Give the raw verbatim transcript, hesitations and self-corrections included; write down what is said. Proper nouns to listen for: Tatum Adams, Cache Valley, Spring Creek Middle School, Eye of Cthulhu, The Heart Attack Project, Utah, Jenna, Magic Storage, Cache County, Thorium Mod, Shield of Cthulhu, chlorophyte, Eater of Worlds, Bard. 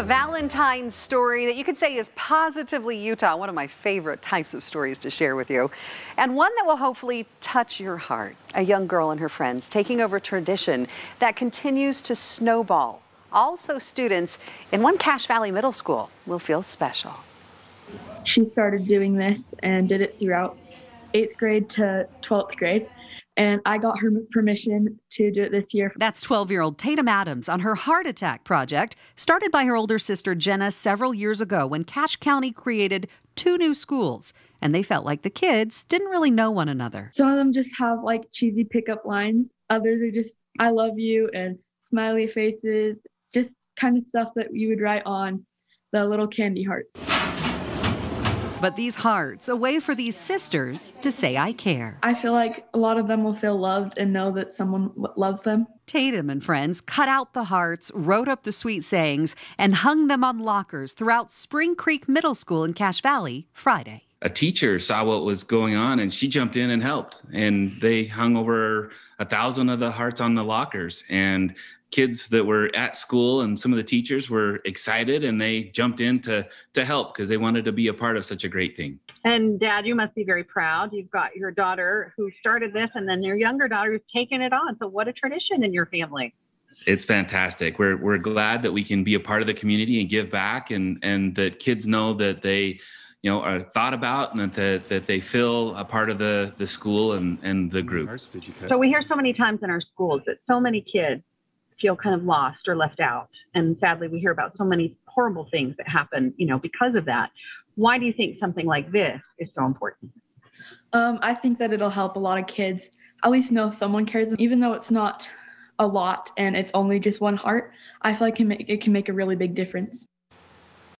a Valentine's story that you could say is positively Utah, one of my favorite types of stories to share with you, and one that will hopefully touch your heart. A young girl and her friends taking over tradition that continues to snowball. Also, students in one Cache Valley middle school will feel special. She started doing this and did it throughout eighth grade to twelfth grade. And I got her permission to do it this year. That's twelve-year-old Tatum Adams on her heart attack project, started by her older sister Jenna several years ago when Cache County created two new schools. And they felt like the kids didn't really know one another. Some of them just have like cheesy pickup lines. Others are just, I love you, and smiley faces, just kind of stuff that you would write on the little candy hearts. But these hearts, a way for these sisters to say, I care. I feel like a lot of them will feel loved and know that someone loves them. Tatum and friends cut out the hearts, wrote up the sweet sayings, and hung them on lockers throughout Spring Creek Middle School in Cache Valley Friday. A teacher saw what was going on and she jumped in and helped. And they hung over a thousand of the hearts on the lockers. And kids that were at school and some of the teachers were excited, and they jumped in to, to help because they wanted to be a part of such a great thing. And Dad, you must be very proud. You've got your daughter who started this and then your younger daughter who's taken it on. So what a tradition in your family. It's fantastic. We're, we're glad that we can be a part of the community and give back, and, and that kids know that they, you know, are thought about and that, that they feel a part of the, the school and, and the group. So we hear so many times in our schools that so many kids feel kind of lost or left out. And sadly, we hear about so many horrible things that happen, you know, because of that. Why do you think something like this is so important? Um, I think that it'll help a lot of kids at least know someone cares, even though it's not a lot and it's only just one heart. I feel like it can make, it can make a really big difference.